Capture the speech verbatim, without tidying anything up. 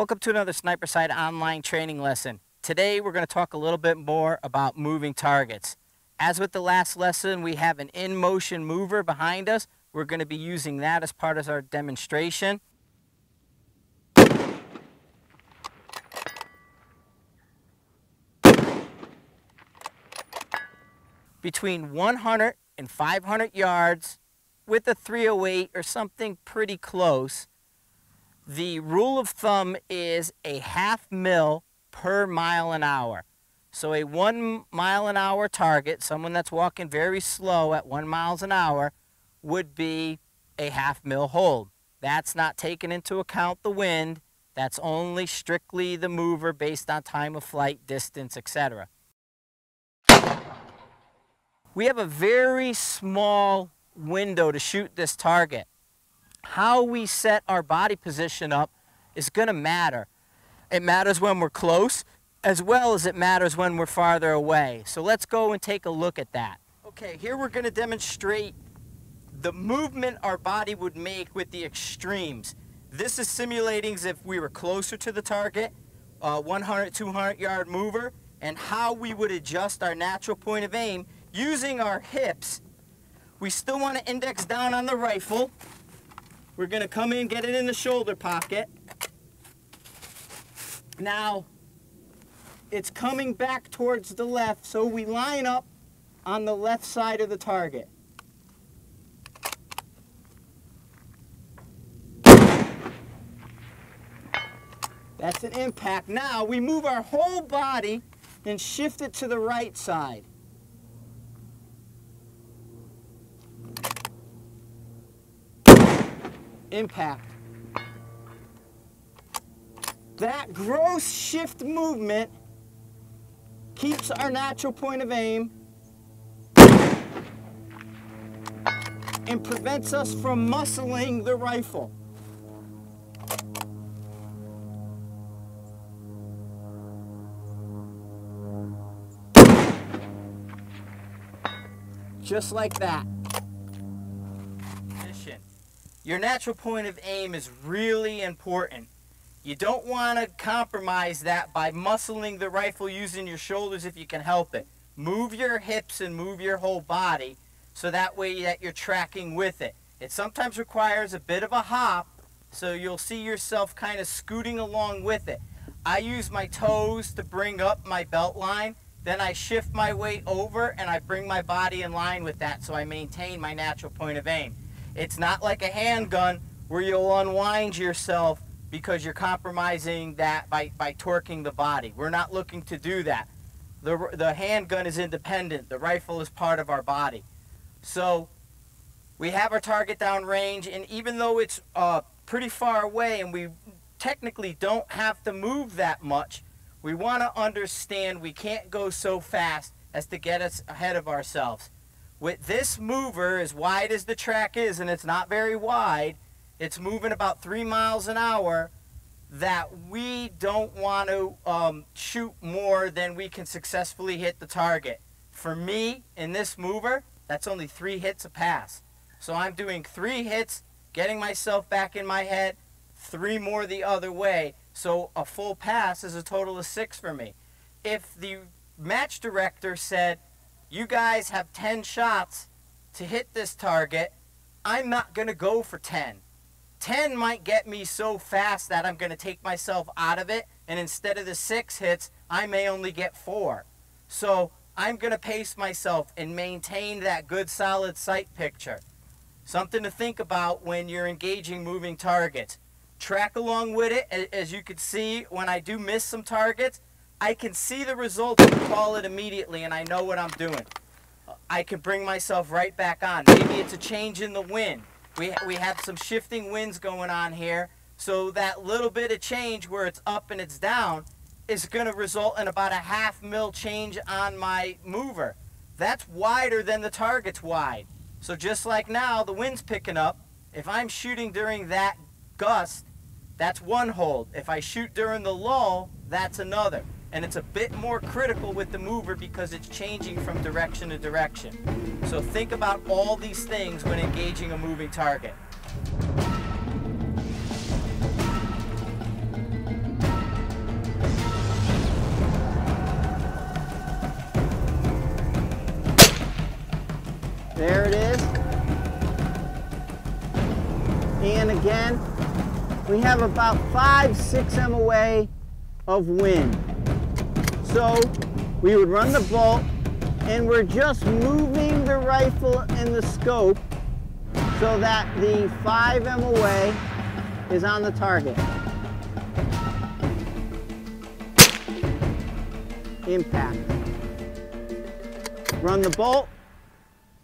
Welcome to another Sniper's Hide online training lesson. Today we're going to talk a little bit more about moving targets. As with the last lesson, we have an in-motion mover behind us. We're going to be using that as part of our demonstration. Between one hundred and five hundred yards with a three oh eight or something pretty close, the rule of thumb is a half mil per mile an hour. So a one mile an hour target, someone that's walking very slow at one miles an hour, would be a half mil hold. That's not taking into account the wind. That's only strictly the mover based on time of flight, distance, et cetera. We have a very small window to shoot this target. How we set our body position up is going to matter. It matters when we're close as well as it matters when we're farther away. So let's go and take a look at that. Okay, here we're going to demonstrate the movement our body would make with the extremes. This is simulating as if we were closer to the target, uh, one hundred, two hundred yard mover, and how we would adjust our natural point of aim using our hips. We still want to index down on the rifle. We're going to come in, get it in the shoulder pocket. Now, it's coming back towards the left, so we line up on the left side of the target. That's an impact. Now, we move our whole body and shift it to the right side. Impact. That gross shift movement keeps our natural point of aim and prevents us from muscling the rifle. Just like that. Your natural point of aim is really important. You don't want to compromise that by muscling the rifle using your shoulders if you can help it. Move your hips and move your whole body so that way that you're tracking with it. It sometimes requires a bit of a hop, so you'll see yourself kind of scooting along with it. I use my toes to bring up my belt line, then I shift my weight over and I bring my body in line with that so I maintain my natural point of aim. It's not like a handgun where you'll unwind yourself because you're compromising that by, by torquing the body. We're not looking to do that. The, the handgun is independent. The rifle is part of our body. So we have our target down range, and even though it's uh, pretty far away and we technically don't have to move that much, we want to understand we can't go so fast as to get us ahead of ourselves. With this mover, as wide as the track is, and it's not very wide, it's moving about three miles an hour, that we don't want to um, shoot more than we can successfully hit the target. For me, in this mover, that's only three hits a pass. So I'm doing three hits, getting myself back in my head, three more the other way. So a full pass is a total of six for me. If the match director said, "You guys have ten shots to hit this target," I'm not going to go for ten. ten might get me so fast that I'm going to take myself out of it, and instead of the six hits, I may only get four. So I'm going to pace myself and maintain that good solid sight picture. Something to think about when you're engaging moving targets. Track along with it. As you can see, when I do miss some targets, I can see the results and call it immediately, and I know what I'm doing. I can bring myself right back on. Maybe it's a change in the wind. We, we have some shifting winds going on here, so that little bit of change where it's up and it's down is going to result in about a half mil change on my mover. That's wider than the target's wide. So just like now, the wind's picking up. If I'm shooting during that gust, that's one hold. If I shoot during the lull, that's another. And it's a bit more critical with the mover because it's changing from direction to direction. So think about all these things when engaging a moving target. again. We have about five, six M O A of wind. So we would run the bolt, and we're just moving the rifle and the scope so that the five M O A is on the target. Impact. Run the bolt.